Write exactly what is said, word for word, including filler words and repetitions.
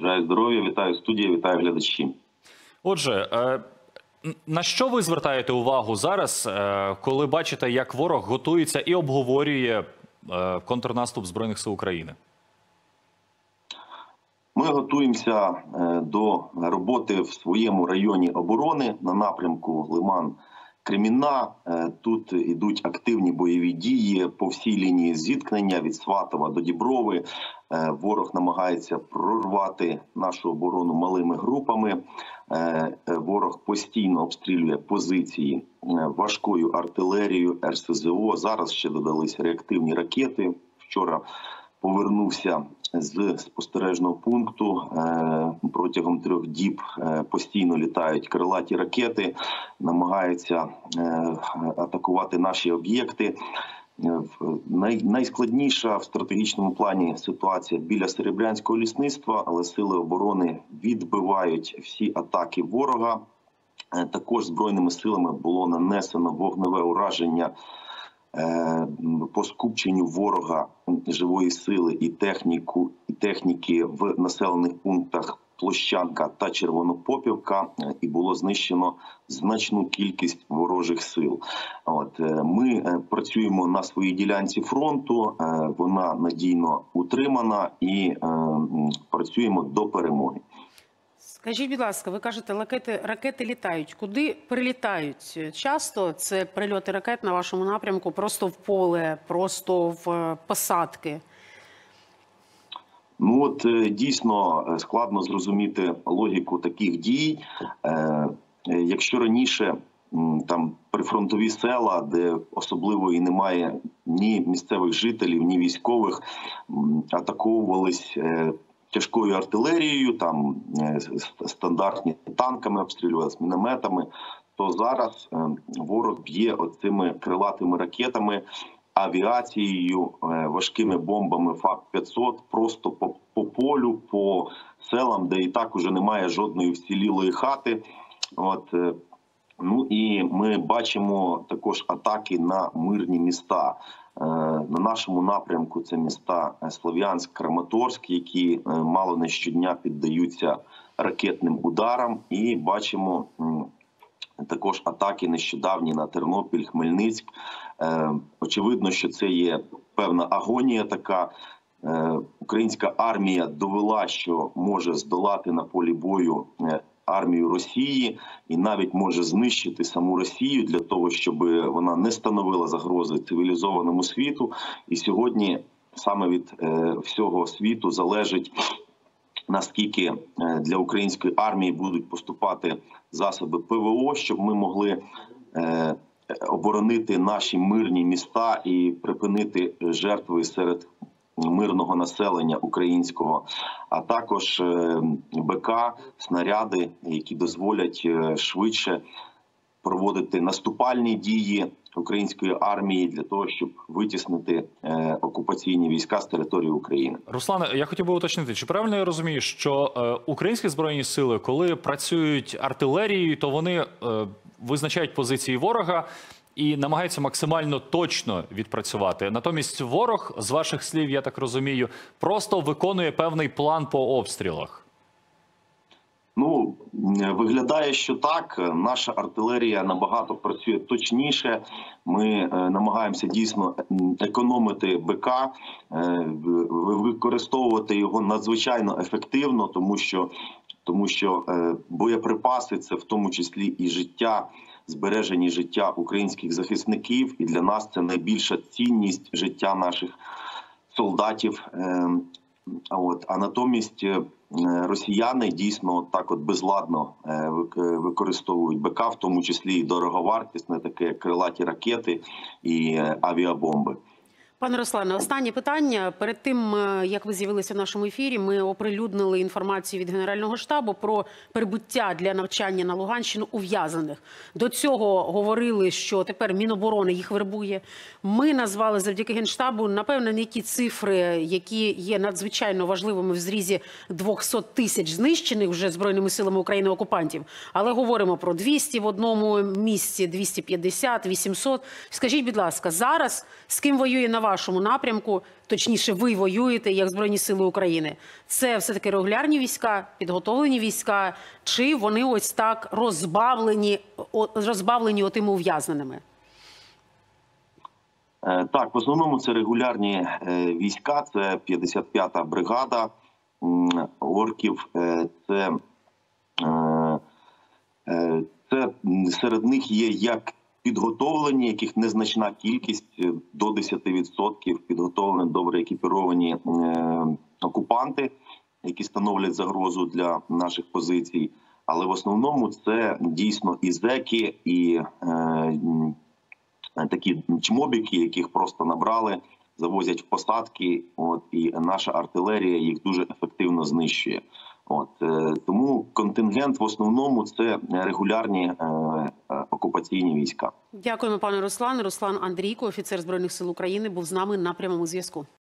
Бажаю здоров'я, вітаю студію, вітаю глядачі. Отже, на що ви звертаєте увагу зараз, коли бачите, як ворог готується і обговорює контрнаступ Збройних сил України? Ми готуємося до роботи в своєму районі оборони на напрямку Лиман. Кремінна, тут йдуть активні бойові дії по всій лінії зіткнення від Сватова до Діброви. Ворог намагається прорвати нашу оборону малими групами. Ворог постійно обстрілює позиції важкою артилерією, РСЗО. Зараз ще додались реактивні ракети. Вчора повернувся з спостережного пункту. Протягом трьох діб постійно літають крилаті ракети, намагаються атакувати наші об'єкти. Найскладніша в стратегічному плані ситуація біля Серебрянського лісництва, але сили оборони відбивають всі атаки ворога. Також Збройними силами було нанесено вогневе ураження по скупченню ворога живої сили і техніку, і техніки в населених пунктах Площанка та Червонопопівка, і було знищено значну кількість ворожих сил. От, ми працюємо на своїй ділянці фронту, вона надійно утримана і працюємо до перемоги. Скажіть, будь ласка, ви кажете, ракети, ракети літають. Куди прилітають? Часто це прильоти ракет на вашому напрямку просто в поле, просто в посадки? Ну от дійсно складно зрозуміти логіку таких дій. Якщо раніше там прифронтові села, де особливо і немає ні місцевих жителів, ні військових, атаковувались тяжкою артилерією, там стандартні танками обстрілювалися, мінометами, то зараз ворог б'є оцими крилатими ракетами, авіацією, важкими бомбами ФАК п'ятсот просто по, по полю, по селам, де і так уже немає жодної вцілілої хати. От, ну і ми бачимо також атаки на мирні міста. На нашому напрямку це міста Слов'янськ, Краматорськ, які мало не щодня піддаються ракетним ударам. І бачимо також атаки нещодавні на Тернопіль, Хмельницьк. Очевидно, що це є певна агонія така. Українська армія довела, що може здолати на полі бою армію Росії і навіть може знищити саму Росію для того, щоб вона не становила загрози цивілізованому світу. І сьогодні саме від всього світу залежить, наскільки для української армії будуть поступати засоби ПВО, щоб ми могли оборонити наші мирні міста і припинити жертви серед мирного населення українського, а також БК, снаряди, які дозволять швидше проводити наступальні дії української армії для того, щоб витіснити окупаційні війська з території України. Руслане, я хотів би уточнити, чи правильно я розумію, що українські збройні сили, коли працюють артилерією, то вони визначають позиції ворога і намагаються максимально точно відпрацювати. Натомість ворог, з ваших слів, я так розумію, просто виконує певний план по обстрілах. Ну, виглядає, що так. Наша артилерія набагато працює точніше. Ми намагаємося дійсно економити БК, використовувати його надзвичайно ефективно, тому що, тому що боєприпаси – це в тому числі і життя, збережені життя українських захисників, і для нас це найбільша цінність життя наших солдатів. А натомість росіяни дійсно так от безладно використовують БК, в тому числі і дороговартісне, таке крилаті ракети і авіабомби. Пане Руслане, останнє питання. Перед тим, як ви з'явилися в нашому ефірі, ми оприлюднили інформацію від Генерального штабу про прибуття для навчання на Луганщину ув'язнених. До цього говорили, що тепер Міноборони їх вербує. Ми назвали завдяки Генштабу, напевно, не ті цифри, які є надзвичайно важливими в зрізі двісті тисяч знищених вже Збройними силами України окупантів. Але говоримо про двісті в одному місці, двісті п'ятдесят, вісімсот. Скажіть, будь ласка, зараз з ким воює на вашому напрямку, точніше ви воюєте як Збройні Сили України? Це все-таки регулярні війська, підготовлені війська, чи вони ось так розбавлені, розбавлені отими ув'язненими? Так, в основному це регулярні війська, це п'ятдесят п'ята бригада орків, це, це серед них є як підготовлені, яких незначна кількість, до десяти відсотків підготовлені, добре екіпіровані окупанти, які становлять загрозу для наших позицій. Але в основному це дійсно і зеки, і такі чмобіки, яких просто набрали, завозять в посадки, от, і наша артилерія їх дуже ефективно знищує. От, тому контингент в основному це регулярні е, окупаційні війська. Дякуємо, пане Руслане. Руслан Андрійко, офіцер Збройних сил України, був з нами на прямому зв'язку.